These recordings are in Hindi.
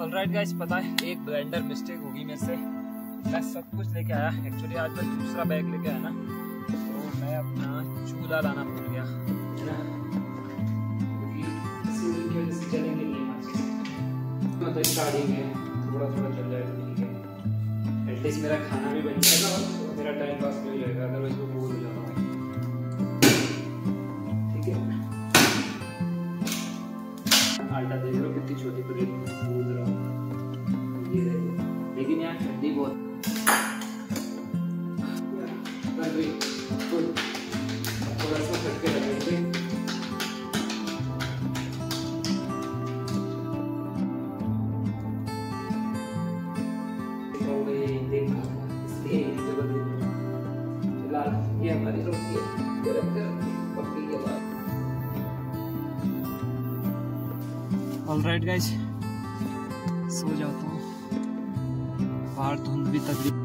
ऑलराइट गाइस, पता है एक ब्लेंडर मिस्टेक होगी मेरे से। मैं सब कुछ लेके आया, एक्चुअली आज मैं दूसरा बैग लेके आया ना, तो मैं अपना चूल्हा लाना भूल गया। तो स्टार्टिंग में थोड़ा थोड़ा चल जाएगा, एटलीस्ट मेरा खाना भी बन जाएगा और मेरा टाइम पास भी हो जाएगा, अदरवाइज वो बोर हो जाता है। ठीक है, आटा देख रहे हो कितनी छोटी प्लेट में गूंद रहा हूँ ये देखो, लेकिन यहाँ ठंडी बहुत कर रही, थोड़ा सा खटके लगाएंगे। हो गई देखा, इसलिए एक जगह फिलहाल ये हमारी रोटी है, गरम गरम पकड़ी के बाद। ऑलराइट गाइस, सो जाता हूँ, बाहर धुंध भी तकलीफ।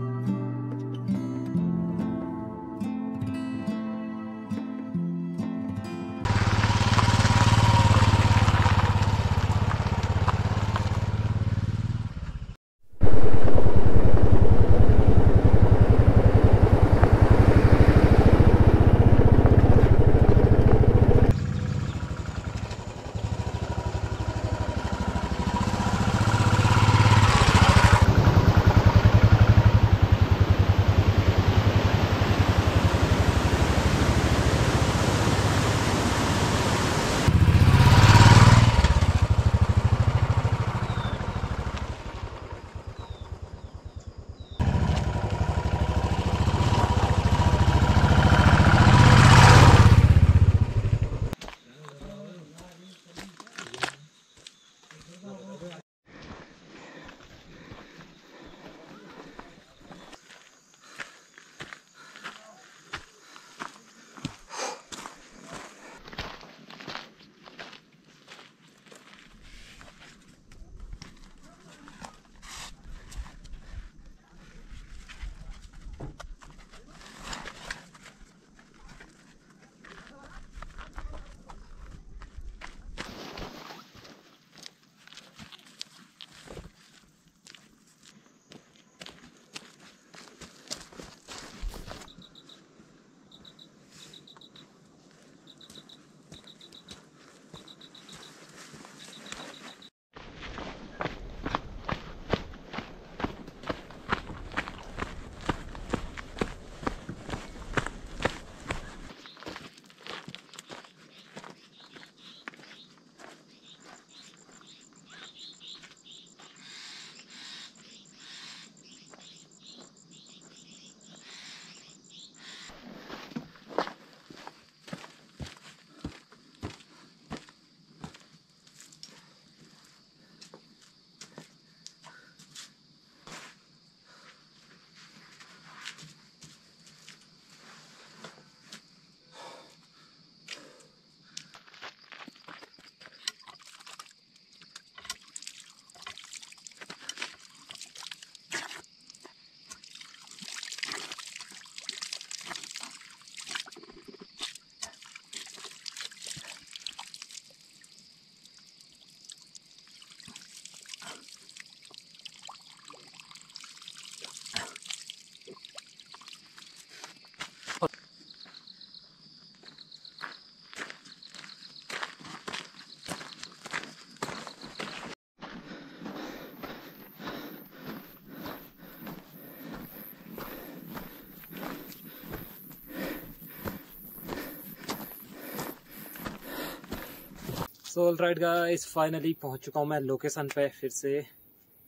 सो ऑलराइट गाइस, फाइनली पहुंच चुका हूं मैं लोकेशन पे। फिर से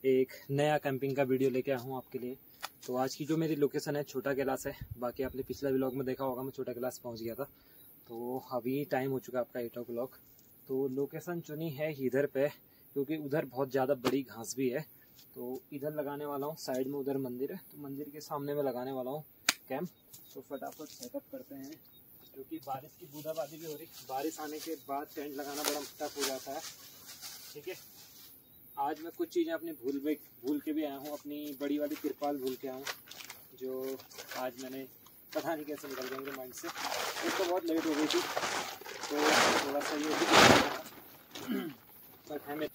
एक नया कैंपिंग का वीडियो लेके आया हूं आपके लिए। तो आज की जो मेरी लोकेशन है छोटा कैलाश है। बाकी आपने पिछला व्लॉग में देखा होगा मैं छोटा कैलाश पहुंच गया था। तो अभी टाइम हो चुका है आपका 8 o'clock। तो लोकेशन चुनी है इधर पे, क्योंकि उधर बहुत ज़्यादा बड़ी घास भी है, तो इधर लगाने वाला हूँ। साइड में उधर मंदिर है, तो मंदिर के सामने में लगाने वाला हूँ कैंप। तो फटाफट सेटअप करते हैं, क्योंकि बारिश की बूंदाबांदी भी हो रही। बारिश आने के बाद टेंट लगाना बड़ा टफ हो जाता है। ठीक है, आज मैं कुछ चीज़ें अपनी भूल के भी आया हूँ। अपनी बड़ी वाली तिरपाल भूल के आया हूँ, जो आज मैंने पता नहीं कैसे निकल गया मेरे माइंड से। एक तो बहुत लेट हो गई थी, तो थोड़ा सा ये बट हमें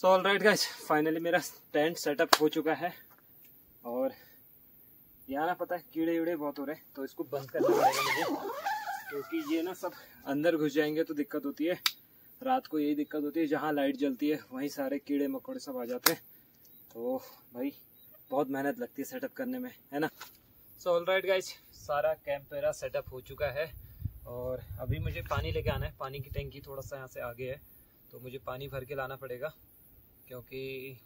सो ऑलराइट गाइस, फाइनली मेरा टेंट सेटअप हो चुका है और यहाँ ना पता है कीड़े उड़े बहुत हो रहे हैं तो इसको बंद करना पड़ेगा मुझे, क्योंकि ये ना सब अंदर घुस जाएंगे तो दिक्कत होती है। रात को यही दिक्कत होती है, जहाँ लाइट जलती है वहीं सारे कीड़े मकोड़े सब आ जाते हैं, तो भाई बहुत मेहनत लगती है सेटअप करने में, है ना। सो ऑलराइट गाइस, सारा कैंप मेरा सेटअप हो चुका है और अभी मुझे पानी लेके आना है। पानी की टैंकी थोड़ा सा यहाँ से आगे है तो मुझे पानी भर के लाना पड़ेगा, क्योंकि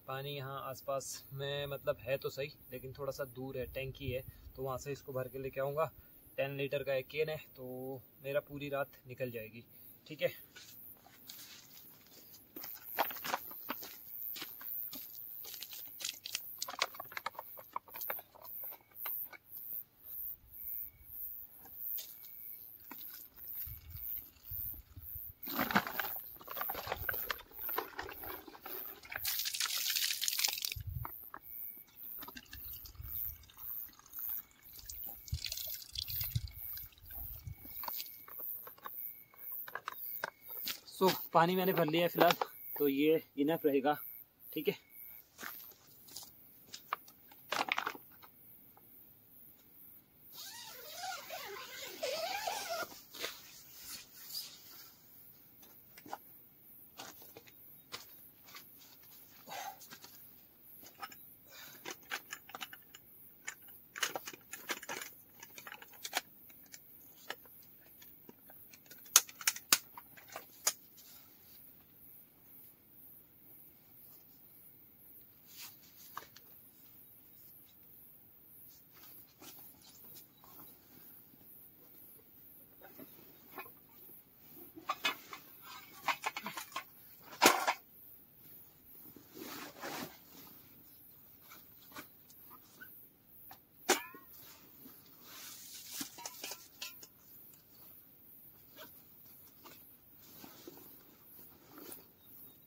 पानी यहाँ आसपास में मतलब है तो सही, लेकिन थोड़ा सा दूर है, टैंकी है तो वहाँ से इसको भर के लेके आऊँगा। 10 लीटर का एक केन है तो मेरा पूरी रात निकल जाएगी, ठीक है। तो पानी मैंने भर लिया है फिलहाल, तो ये इनफ रहेगा, ठीक है।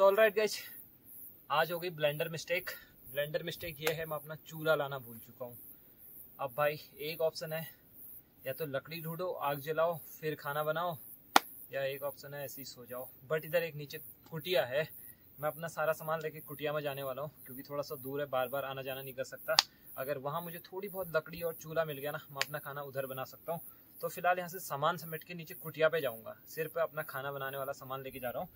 ऑलराइट गाइस, आज हो गई ब्लेंडर मिस्टेक। ब्लेंडर मिस्टेक ये है, मैं अपना चूल्हा लाना भूल चुका हूँ। अब भाई एक ऑप्शन है, या तो लकड़ी ढूंढो, आग जलाओ, फिर खाना बनाओ, या एक ऑप्शन है ऐसे ही सो जाओ। बट इधर एक नीचे कुटिया है, मैं अपना सारा सामान लेके कुटिया में जाने वाला हूँ, क्योंकि थोड़ा सा दूर है, बार बार आना जाना नहीं कर सकता। अगर वहाँ मुझे थोड़ी बहुत लकड़ी और चूल्हा मिल गया ना, मैं अपना खाना उधर बना सकता हूँ। तो फिलहाल यहाँ से सामान समेट के नीचे कुटिया पे जाऊँगा, सिर्फ अपना खाना बनाने वाला सामान लेके जा रहा हूँ,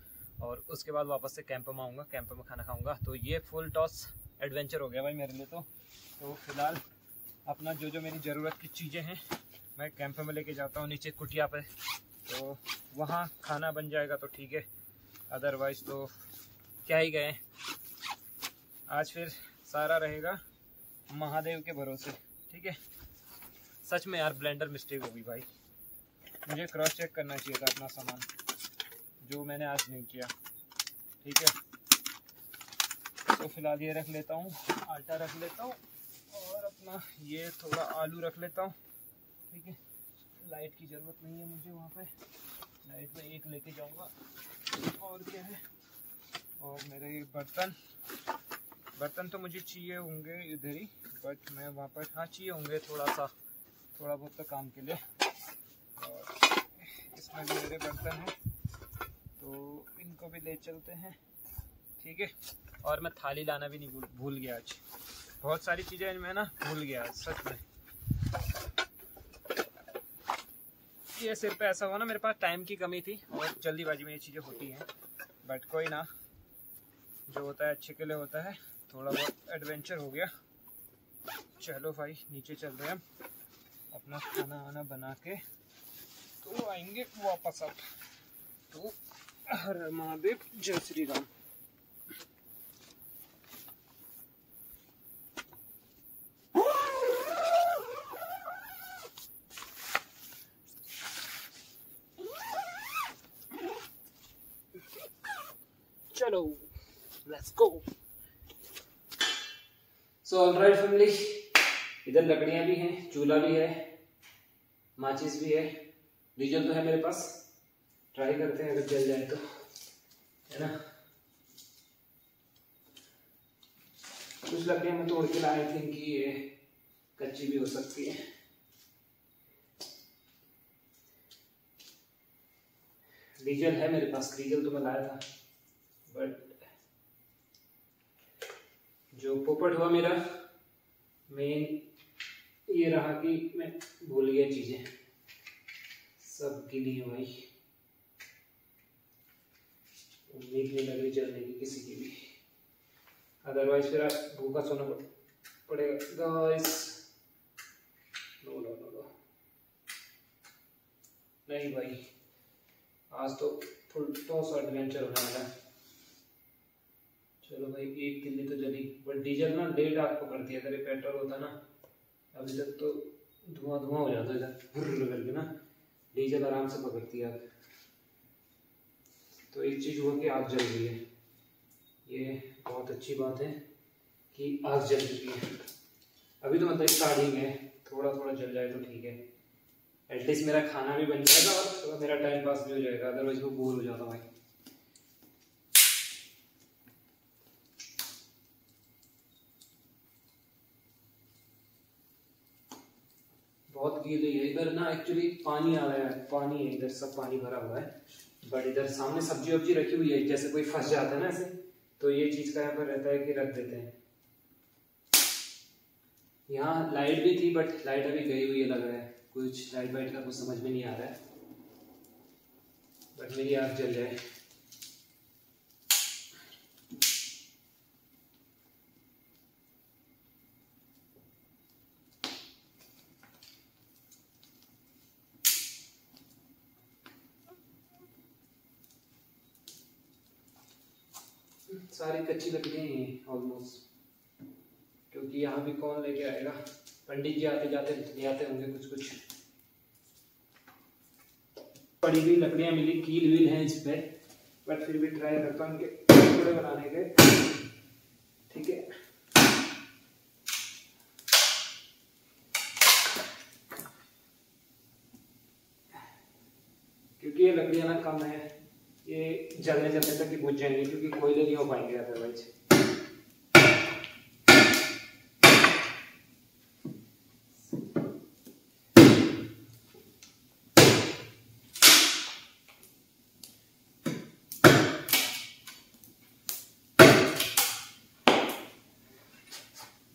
और उसके बाद वापस से कैंप में आऊँगा, कैंप में खाना खाऊंगा। तो ये फुल टॉस एडवेंचर हो गया भाई मेरे लिए। तो फिलहाल अपना जो मेरी ज़रूरत की चीज़ें हैं मैं कैंप में लेके जाता हूँ नीचे कुटिया पे, तो वहाँ खाना बन जाएगा तो ठीक है, अदरवाइज तो क्या ही गए। आज फिर सारा रहेगा महादेव के भरोसे, ठीक है। सच में यार ब्लेंडर मिस्टेक होगी भाई, मुझे क्रॉस चेक करना चाहिए था अपना सामान, जो मैंने आज नहीं किया, ठीक है। तो फिलहाल ये रख लेता हूँ, आटा रख लेता हूँ, और अपना ये थोड़ा आलू रख लेता हूँ, ठीक है। लाइट की ज़रूरत नहीं है मुझे, वहाँ पे लाइट में एक लेके जाऊँगा। और क्या है, और मेरे बर्तन तो मुझे चाहिए होंगे इधर ही, बट मैं वहाँ पर हाँ चाहिए होंगे थोड़ा बहुत तो काम के लिए। और इसमें भी मेरे बर्तन हैं तो इनको भी ले चलते हैं, ठीक है। और मैं थाली लाना भी नहीं भूल गया आज, बहुत सारी चीज़ें मैं ना भूल गया सच में। ये सिर्फ ऐसा हुआ ना, मेरे पास टाइम की कमी थी और जल्दीबाजी में ये चीज़ें होती हैं, बट कोई ना, जो होता है अच्छे के लिए होता है। थोड़ा बहुत एडवेंचर हो गया। चलो भाई नीचे चल रहे हैं हम, अपना खाना वाना बना के तो आएंगे वापस। अब तो हर महादेव, जय श्री राम। चलो let's go. So alright family, इधर लकड़ियां भी हैं, चूल्हा भी है, माचिस भी है, डीजल तो है मेरे पास, ट्राई करते हैं अगर जल जाए तो, है ना। कुछ लकड़ियां मैं तोड़ के लाए थे कि ये कच्ची भी हो सकती है। डीजल है मेरे पास, डीजल तो मैं लाया था बट जो पोपट हुआ मेरा मेन ये रहा कि मैं भूल गया चीजें सब गिनी है भाई, उम्मीद नहीं लग रही चलने की किसी की भी, अदरवाइज फिर आप भूखा सोना पड़ेगा गाइस। नो नो नो नहीं भाई, आज तो फुल टॉस एडवेंचर होने वाला है। चलो भाई एक किल्ली तो जली, बट डीजल ना डेढ़ आग पकड़ती है, अगर ये पेट्रोल होता ना अभी तक तो धुआं धुआं हो जाता है करके ना, डीजल आराम से पकड़ती है। तो एक चीज़ हुआ कि आग जल रही है, ये बहुत अच्छी बात है कि आग जल रही है अभी, तो मतलब स्टार्टिंग है, थोड़ा थोड़ा जल जाए तो ठीक है, एटलीस्ट मेरा खाना भी बन जाएगा और थोड़ा मेरा टाइम पास भी हो जाएगा, अदरवाइज वो बोर हो जाता भाई। बहुत गील है इधर ना, एक्चुअली पानी आ रहा है, पानी है इधर, सब पानी भरा हुआ है, बट इधर सामने सब्जी वब्जी रखी हुई है, जैसे कोई फंस जाता है ना ऐसे, तो ये चीज का यहाँ पर रहता है कि रख देते हैं। यहाँ लाइट भी थी बट लाइट अभी गई हुई है लग रहा है, कुछ लाइट वाइट का कुछ समझ में नहीं आ रहा है, बट मेरी आग जल जाए। सारी कच्ची लकड़ियाँ ही हैं ऑलमोस्ट, क्योंकि यहाँ भी कौन लेके आएगा, पंडित जी आते जाते ले आते होंगे कुछ कुछ। पड़ी हुई लकड़ियाँ मिली, कील वील हैं इस पर, बट फिर भी ट्राई करता हूँ उनके टुकड़े बनाने के, ठीक है। क्योंकि ये लकड़ियाँ ना कम है, ये जलने जलने तक ही बुझ जाएंगे, क्योंकि कोयले नहीं हो पाएंगे अदरवाइज।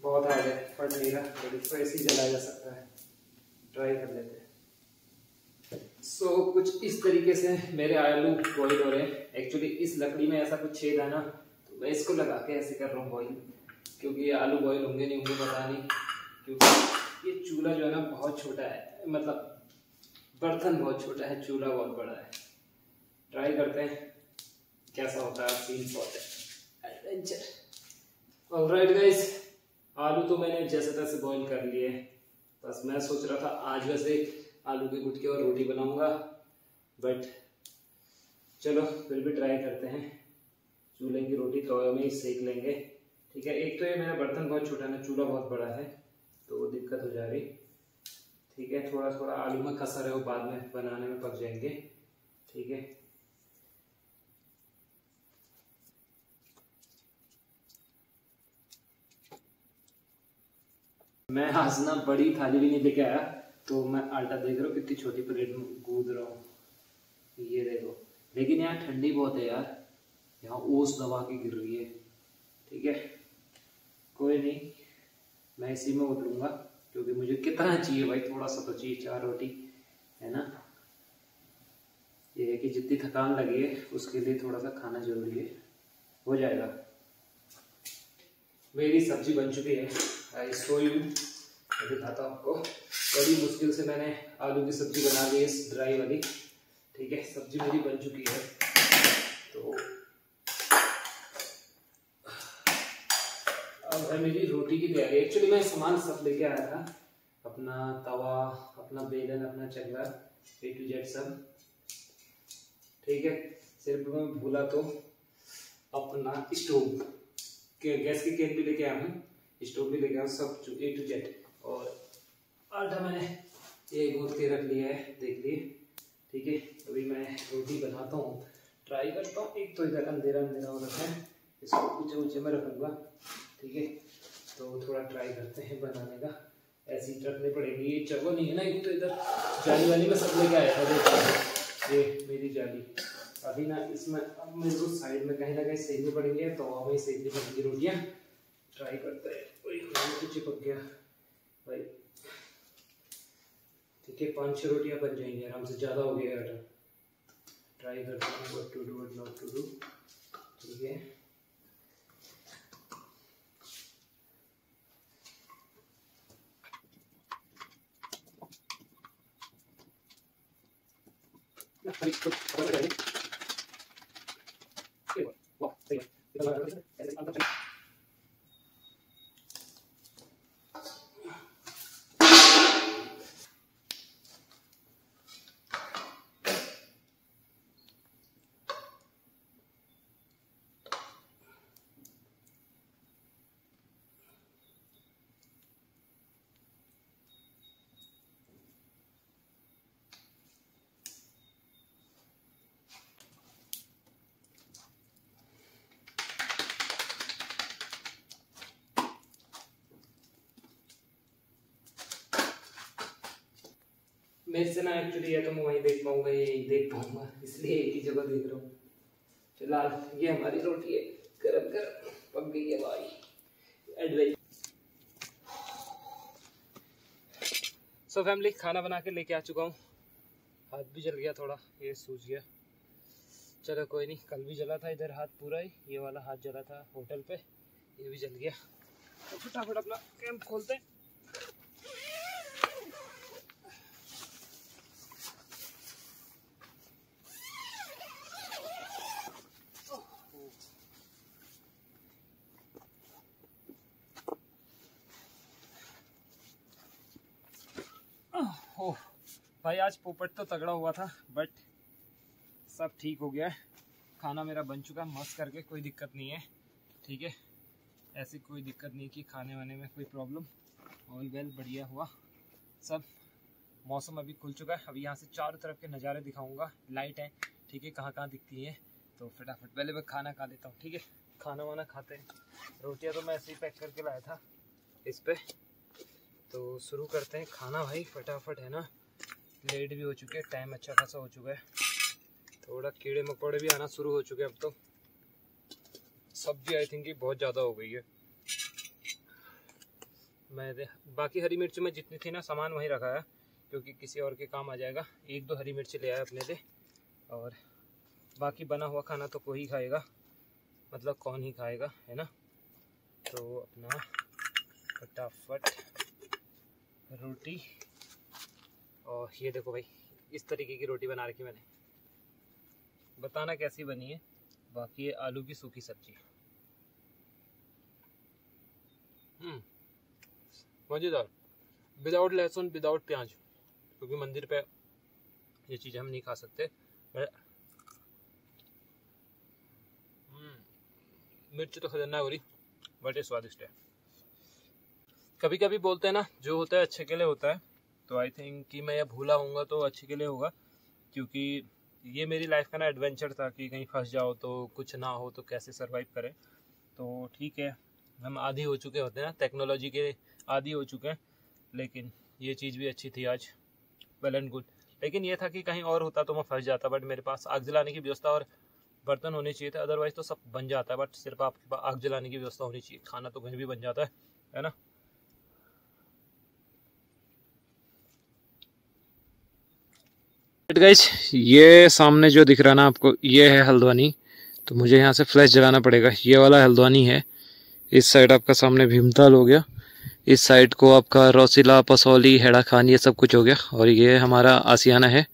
बहुत हार्ड है, फट नहीं रहा, तो इसको ऐसे ही जलाया जा सकता है, ट्राई कर लेते हैं। सो कुछ इस तरीके से मेरे आलू बॉइल हो रहे हैं। एक्चुअली इस लकड़ी में ऐसा कुछ छेद है ना, तो मैं इसको लगा के ऐसे कर रहा हूँ बॉइल, क्योंकि आलू बॉइल होंगे नहीं होंगे पता नहीं, क्योंकि ये चूल्हा जो है ना बहुत छोटा है, मतलब बर्तन बहुत छोटा है, चूल्हा बहुत बड़ा है। ट्राई करते हैं कैसा होता है, सीन बहुत है एडवेंचर। ऑलराइट गाइस, आलू तो मैंने जैसे तैसे बॉइल कर लिए, बस मैं सोच रहा था आज वैसे आलू के गुटके और रोटी बनाऊंगा, बट चलो फिर भी ट्राई करते हैं। चूल्हे की रोटी तवे में ही सेक लेंगे, ठीक है। एक तो ये मेरा बर्तन बहुत छोटा है, चूल्हा बहुत बड़ा है, तो वो दिक्कत हो जा रही, ठीक है। थोड़ा थोड़ा आलू में कसर है, वो बाद में बनाने में पक जाएंगे, ठीक है। मैं आज ना बड़ी थाली भी नहीं लेके आया, तो मैं आटा देख रहा हूँ कितनी छोटी प्लेट में गूंद रहा हूँ, ये देखो। लेकिन यहाँ ठंडी बहुत है यार, यहाँ ओस दबा के गिर रही है, ठीक है। कोई नहीं, मैं इसी में उतरूंगा, क्योंकि मुझे कितना चाहिए भाई, थोड़ा सा तो चाहिए, चार रोटी है ना। ये है कि जितनी थकान लगी है उसके लिए थोड़ा सा खाना जरूरी है, हो जाएगा। मेरी सब्जी बन चुकी है, आई सो यू, दिखाता हूँ आपको। बड़ी मुश्किल से मैंने आलू की सब्जी बना ली, इस ड्राई वाली, ठीक है। सब्जी मेरी बन चुकी है, तो अब है मेरी रोटी की तैयारी। एक्चुअली मैं सामान सब लेके आया था, अपना तवा, अपना बेलन, अपना चकला, ए टू जेड सब, ठीक है। सिर्फ मैं भूला तो अपना स्टोव, गैस की केन भी लेके आया हूँ, स्टोव भी लेके आया हूँ, सब ए टू जेड। और आटा मैंने ये गूंथ के रख लिया है, देख लिए, ठीक है। अभी मैं रोटी बनाता हूँ, ट्राई करता हूँ। एक तो इधर अंधेरा अंधेरा हो रखा है, इसको ऊंचे ऊंचे में रखूँगा, ठीक है। तो थोड़ा ट्राई करते हैं बनाने का, ऐसी रखनी पड़ेगी। ये चगो नहीं है ना, एक तो इधर जाली वाली में सब लेके आया था, देखो ये मेरी जाली। अभी ना इसमें अब मेरे को साइड में कहीं ना कहीं सेकनी पड़ेंगी, तो हमें सेकनी पड़ेंगी रोटियाँ, ट्राई करता है। तो चिपक गया भाई। ठीक है, 5-6 रोटियां बन जाएंगी आराम से, ज़्यादा हो गया आटा। ट्राई करता हूँ what to do what not to do. ठीक है, मेरे से ना एक्चुअली या तो मैं वहीं देख पाऊंगा या यहीं देख पाऊंगा, इसलिए एक ही जगह देख रहा हूँ। फिलहाल ये हमारी रोटी है, गरम गरम पक गई है भाई। सो फैमिली, खाना बना के लेके आ चुका हूँ। हाथ भी जल गया थोड़ा, ये सूज गया। चलो कोई नहीं, कल भी जला था इधर हाथ पूरा ही, ये वाला हाथ जला था होटल पे, ये भी जल गया। तो फटाफट अपना कैंप खोलते हैं। ओह भाई, आज पोपट तो तगड़ा हुआ था बट सब ठीक हो गया है। खाना मेरा बन चुका है मस्त करके, कोई दिक्कत नहीं है। ठीक है, ऐसी कोई दिक्कत नहीं कि खाने वाने में कोई प्रॉब्लम, ऑल वेल बढ़िया हुआ सब। मौसम अभी खुल चुका है, अभी यहाँ से चारों तरफ के नज़ारे दिखाऊंगा, लाइट है। ठीक है, कहाँ कहाँ दिखती है। तो फटाफट पहले मैं खाना खा लेता हूँ। ठीक है, खाना वाना खाते हैं। रोटियाँ तो मैं ऐसे ही पैक करके लाया था इस पर। तो शुरू करते हैं खाना भाई फटाफट, है ना। लेट भी हो चुके हैं, टाइम अच्छा खासा हो चुका है। थोड़ा कीड़े मकोड़े भी आना शुरू हो चुके हैं अब तो। सब्जी आई थिंक बहुत ज़्यादा हो गई है। मैं बाकी हरी मिर्च में जितनी थी ना सामान वहीं रखा है, क्योंकि किसी और के काम आ जाएगा। 1-2 हरी मिर्च ले आया अपने से, और बाकी बना हुआ खाना तो कोई खाएगा, मतलब कौन ही खाएगा, है ना। तो अपना फटाफट रोटी, और ये देखो भाई इस तरीके की रोटी बना रखी मैंने, बताना कैसी बनी है। बाकी आलू की सूखी सब्जी, मज़ेदार, विदाउट लहसुन विदाउट प्याज, क्योंकि मंदिर पे ये चीज़ हम नहीं खा सकते। मिर्च तो खतरनाक हो रही, बट ये स्वादिष्ट है। कभी कभी बोलते हैं ना, जो होता है अच्छे के लिए होता है, तो आई थिंक कि मैं ये भूला होऊंगा तो अच्छे के लिए होगा, क्योंकि ये मेरी लाइफ का ना एडवेंचर था कि कहीं फंस जाओ तो कुछ ना हो तो कैसे सरवाइव करें। तो ठीक है, हम आदी हो चुके होते हैं ना, टेक्नोलॉजी के आदी हो चुके हैं, लेकिन ये चीज़ भी अच्छी थी आज, वेल एंड गुड। लेकिन ये था कि कहीं और होता तो मैं फंस जाता, बट मेरे पास आग जलाने की व्यवस्था और बर्तन होने चाहिए थे, अदरवाइज़ तो सब बन जाता है। बट सिर्फ आपके पास आग जलाने की व्यवस्था होनी चाहिए, खाना तो कहीं भी बन जाता है ना। गाइस, ये सामने जो दिख रहा ना आपको, ये है हल्द्वानी। तो मुझे यहाँ से फ्लैश जलाना पड़ेगा। ये वाला हल्द्वानी है, इस साइड आपका सामने भीमताल हो गया, इस साइड को आपका रौसिला, पसोली, हेडाखानी, ये सब कुछ हो गया। और ये हमारा आसियाना है,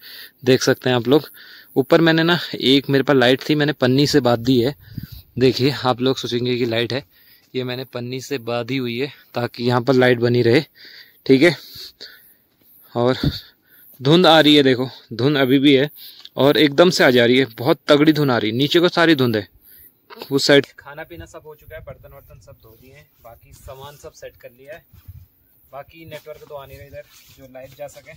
देख सकते हैं आप लोग। ऊपर मैंने ना एक, मेरे पास लाइट थी, मैंने पन्नी से बांध दी है। देखिए, आप लोग सोचेंगे कि लाइट है, ये मैंने पन्नी से बांधी हुई है ताकि यहाँ पर लाइट बनी रहे। ठीक है, और धुंध आ रही है, देखो धुंध अभी भी है और एकदम से आ जा रही है, बहुत तगड़ी धुंध आ रही है, नीचे को सारी धुंध है उस साइड। खाना पीना सब हो चुका है, बर्तन वर्तन सब धो दिए हैं, बाकी सामान सब सेट कर लिया है। बाकी नेटवर्क तो आ नहीं रहा इधर जो लाइट जा सके।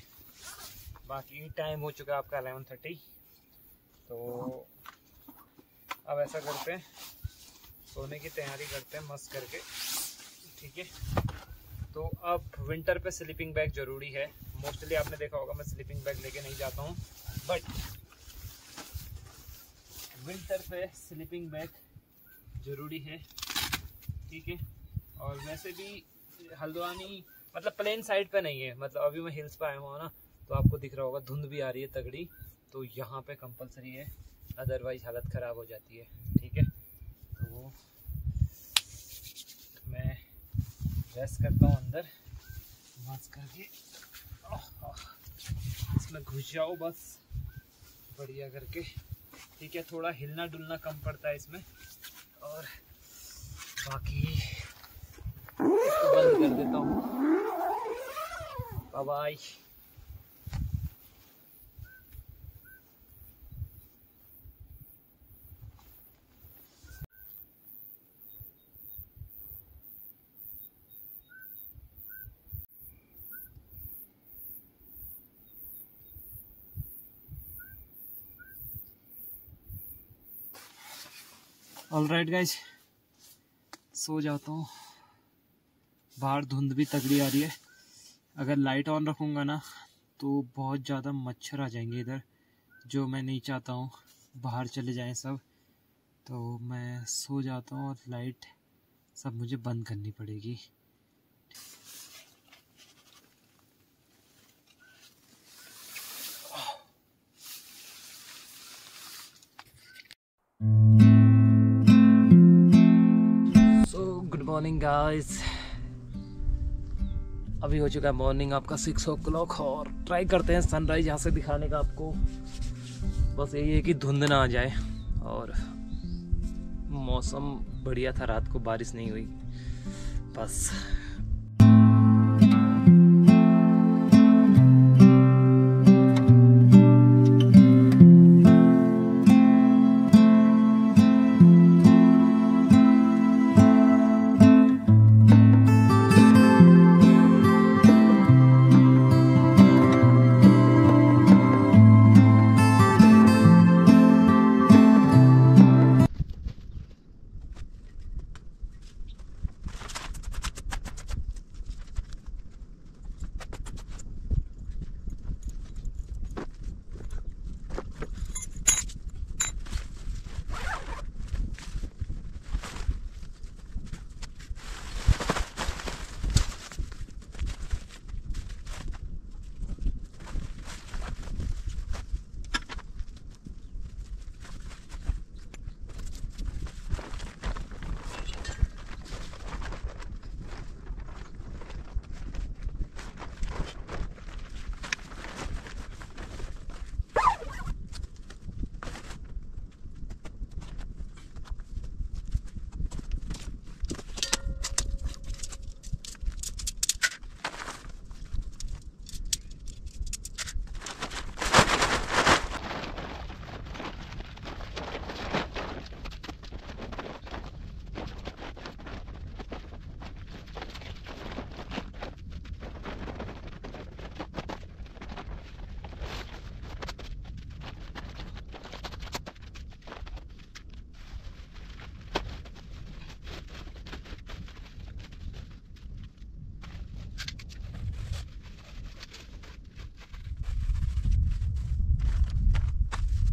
बाकी टाइम हो चुका है आपका 11:30। तो अब ऐसा करते हैं, सोने की तैयारी करते हैं मस्त करके। ठीक है, तो अब विंटर पे स्लीपिंग बैग ज़रूरी है। मोस्टली आपने देखा होगा मैं स्लीपिंग बैग लेके नहीं जाता हूँ, बट विंटर पे स्लीपिंग बैग ज़रूरी है। ठीक है, और वैसे भी हल्द्वानी मतलब प्लेन साइड पे नहीं है, मतलब अभी मैं हिल्स पे आया हुआ ना, तो आपको दिख रहा होगा धुंध भी आ रही है तगड़ी, तो यहाँ पे कंपलसरी है, अदरवाइज हालत ख़राब हो जाती है। ठीक है, तो मैं रेस्ट करता हूँ अंदर मास्क करके, इसमें घुस जाओ बस बढ़िया करके। ठीक है, थोड़ा हिलना डुलना कम पड़ता है इसमें, और बाकी इसको बंद कर देता हूँ। Bye bye. ऑलराइट गाइज, सो जाता हूँ। बाहर धुंध भी तगड़ी आ रही है, अगर लाइट ऑन रखूँगा ना तो बहुत ज़्यादा मच्छर आ जाएंगे इधर, जो मैं नहीं चाहता हूँ बाहर चले जाएं सब। तो मैं सो जाता हूँ और लाइट सब मुझे बंद करनी पड़ेगी। मॉर्निंग गाइस, अभी हो चुका है मॉर्निंग आपका 6 o'clock, और ट्राई करते हैं सनराइज यहाँ से दिखाने का आपको। बस यही है कि धुंध ना आ जाए, और मौसम बढ़िया था, रात को बारिश नहीं हुई बस।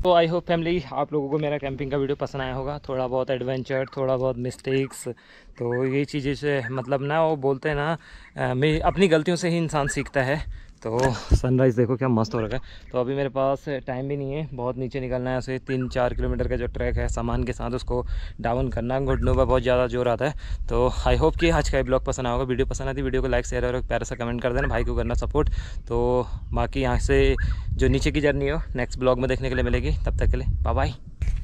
तो आई होप फैमिली आप लोगों को मेरा कैंपिंग का वीडियो पसंद आया होगा। थोड़ा बहुत एडवेंचर, थोड़ा बहुत मिस्टेक्स, तो ये चीज़ें से मतलब ना, वो बोलते हैं ना, मैं अपनी गलतियों से ही इंसान सीखता है। तो सनराइज़ देखो क्या मस्त हो रखा है। तो अभी मेरे पास टाइम भी नहीं है, बहुत नीचे निकलना है, उसे 3-4 किलोमीटर का जो ट्रैक है सामान के साथ उसको डाउन करना, घुटनों पर बहुत ज़्यादा जोर आता है। तो आई होप कि आज का ब्लॉग पसंद आया होगा। वीडियो पसंद आती वीडियो को लाइक शेयर और प्यार से कमेंट कर देना, भाई को करना सपोर्ट। तो बाकी यहाँ से जो नीचे की जर्नी हो नेक्स्ट ब्लॉग में देखने के लिए मिलेगी, तब तक के लिए बाय बाय।